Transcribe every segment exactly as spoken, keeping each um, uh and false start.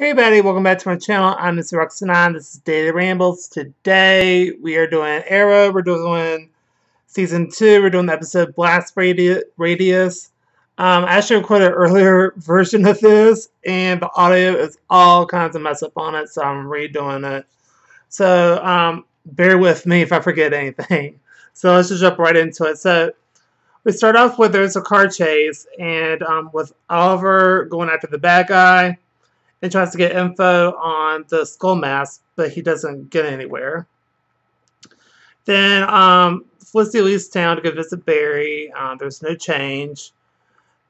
Hey everybody, welcome back to my channel. I'm MissyRox nine, this is Daily Rambles. Today we are doing Arrow, we're doing Season two, we're doing the episode Blast Radius. Um, I actually recorded an earlier version of this, and the audio is all kinds of mess up on it, so I'm redoing it. So, um, bear with me if I forget anything. So let's just jump right into it. So, we start off with there's a car chase, and um, with Oliver going after the bad guy. And tries to get info on the skull mask, but he doesn't get anywhere. Then um, Felicity leaves town to go visit Barry. Um, there's no change.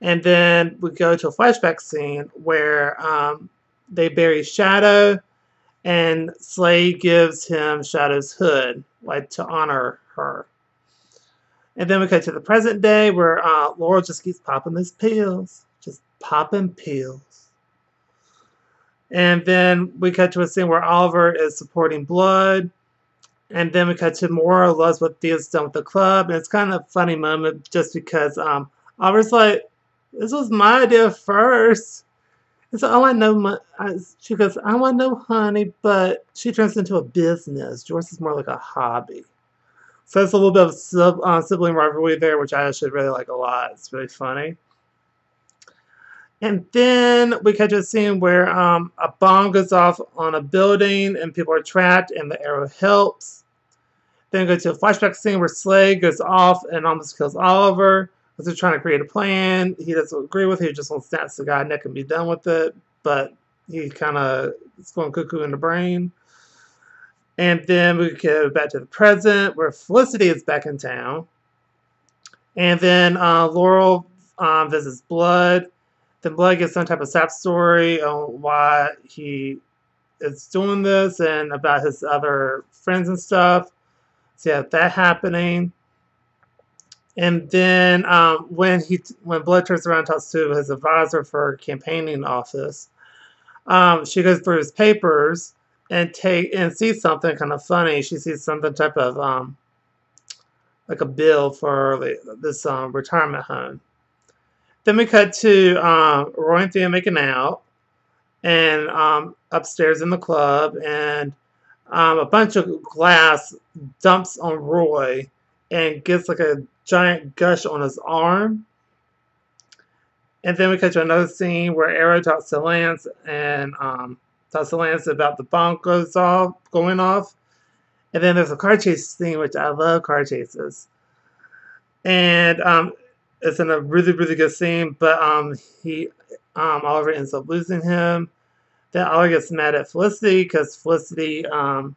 And then we go to a flashback scene where um, they bury Shadow, and Slade gives him Shadow's hood, like to honor her. And then we go to the present day where uh, Laurel just keeps popping these pills, just popping pills. And then we cut to a scene where Oliver is supporting Blood. And then we cut to Moira loves what Thea's done with the club. And it's kind of a funny moment just because um, Oliver's like, this was my idea first. And so I want no She goes, I want no honey, but she turns into a business. George is more like a hobby. So it's a little bit of sub, uh, sibling rivalry there, which I actually really like a lot. It's really funny. And then we catch a scene where um, a bomb goes off on a building and people are trapped and the arrow helps. Then we go to a flashback scene where Slade goes off and almost kills Oliver because they're trying to create a plan. He doesn't agree with it. He just wants to snap the guy neck and be done with it. But he kind of is going cuckoo in the brain. And then we go back to the present where Felicity is back in town. And then uh, Laurel um, visits Blood. Then Blood gets some type of sap story on why he is doing this and about his other friends and stuff. So yeah, that happening. And then um, when he when Blood turns around and talks to his advisor for campaigning office, um, she goes through his papers and take and sees something kind of funny. She sees something type of um, like a bill for like, this um, retirement home. Then we cut to um, Roy and Thea making out, and um, upstairs in the club, and um, a bunch of glass dumps on Roy and gets like a giant gush on his arm. And then we cut to another scene where Arrow talks to Lance and um, talks to Lance about the bomb goes off, going off. And then there's a car chase scene, which I love car chases, and. Um, It's in a really, really good scene, but um, he, um, Oliver ends up losing him. Then Oliver gets mad at Felicity because Felicity, um,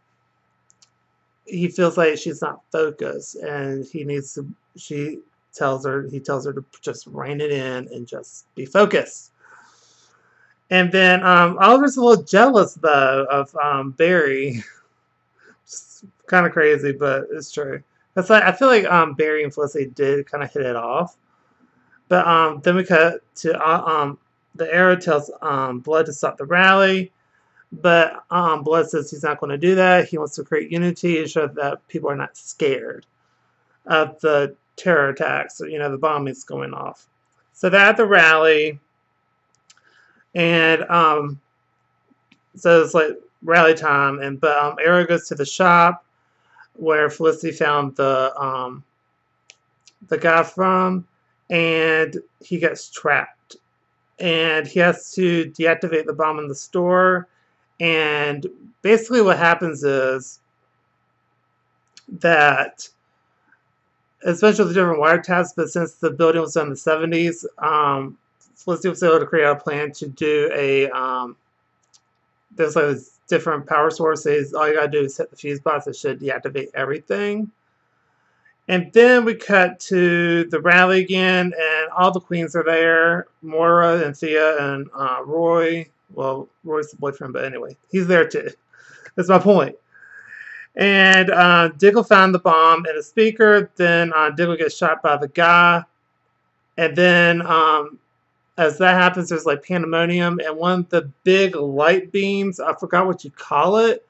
he feels like she's not focused, and he needs to. She tells her, he tells her to just rein it in and just be focused. And then um, Oliver's a little jealous though of um, Barry. It's kind of crazy, but it's true. That's like I feel like um, Barry and Felicity did kind of hit it off. But um, then we cut to uh, um, the Arrow tells um, Blood to stop the rally, but um, Blood says he's not going to do that. He wants to create unity and show that people are not scared of the terror attacks, you know, the bombings going off. So they're at the rally, and um, so it's like rally time. And but um, Arrow goes to the shop where Felicity found the um, the guy from. And he gets trapped. And he has to deactivate the bomb in the store. And basically what happens is that, especially with the different wiretaps, but since the building was done in the seventies, um, Felicity was able to create a plan to do a, um, there's like this different power sources. All you gotta do is hit the fuse box. It should deactivate everything. And then we cut to the rally again, and all the queens are there. Moira and Thea and uh, Roy. Well, Roy's the boyfriend, but anyway, he's there too. That's my point. And uh, Diggle found the bomb in a speaker. Then uh, Diggle gets shot by the guy. And then um, as that happens, there's like pandemonium. And one of the big light beams, I forgot what you call it,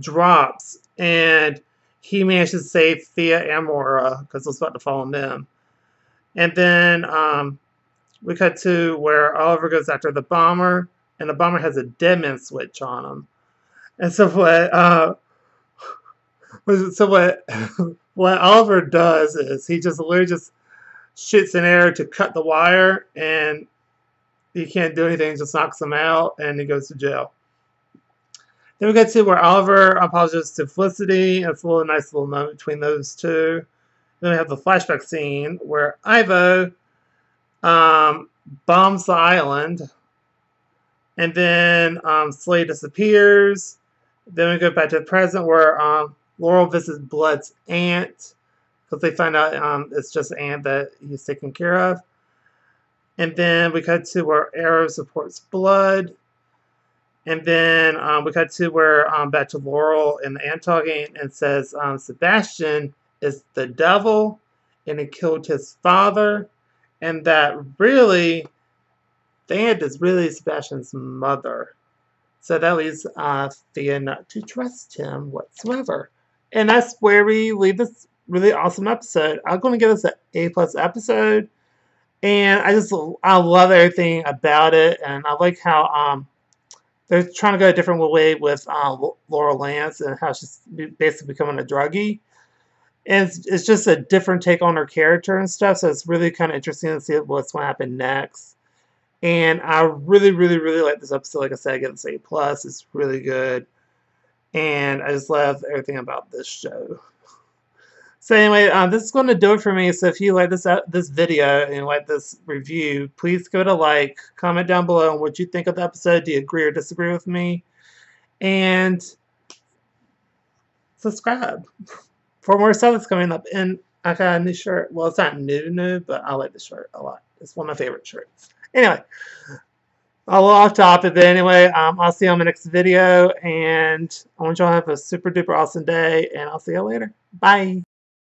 drops. And he manages to save Thea and Moira because it was about to fall on them. And then um, we cut to where Oliver goes after the bomber, and the bomber has a deadman switch on him. And so what uh, so what what Oliver does is he just literally just shoots an arrow to cut the wire, and he can't do anything, just knocks him out, and he goes to jail. Then we get to where Oliver apologizes to Felicity. It's a little nice little moment between those two. Then we have the flashback scene where Ivo um, bombs the island, and then um, Slade disappears. Then we go back to the present where um, Laurel visits Blood's aunt, because they find out um, it's just an aunt that he's taking care of. And then we cut to where Arrow supports Blood. And then um, we cut to where um, back to Laurel and the aunt talking, and says um, Sebastian is the devil and he killed his father, and that really Thea is really Sebastian's mother. So that leaves uh, Thea not to trust him whatsoever. And that's where we leave this really awesome episode. I'm going to give this an A plus episode. And I just, I love everything about it. And I like how um, they're trying to go a different way with uh, Laurel Lance and how she's basically becoming a druggie. And it's, it's just a different take on her character and stuff. So it's really kind of interesting to see what's going to happen next. And I really, really, really like this episode. Like I said, I give this A plus. It's really good. And I just love everything about this show. So anyway, um, this is going to do it for me. So if you like this uh, this video and like this review, please give it a like. Comment down below on what you think of the episode. Do you agree or disagree with me? And subscribe for more stuff that's coming up. And I got a new shirt. Well, it's not new, new, but I like the shirt a lot. It's one of my favorite shirts. Anyway, a little off topic, but anyway, um, I'll see you on my next video. And I want y'all to have a super duper awesome day. And I'll see you later. Bye.